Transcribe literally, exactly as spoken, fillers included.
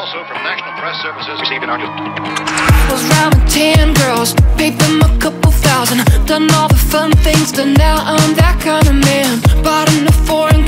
also from National Press Services. Received an argument. I was around with ten girls, paid them a couple thousand. Done all the fun things, but now I'm that kind of man. Bought in a foreign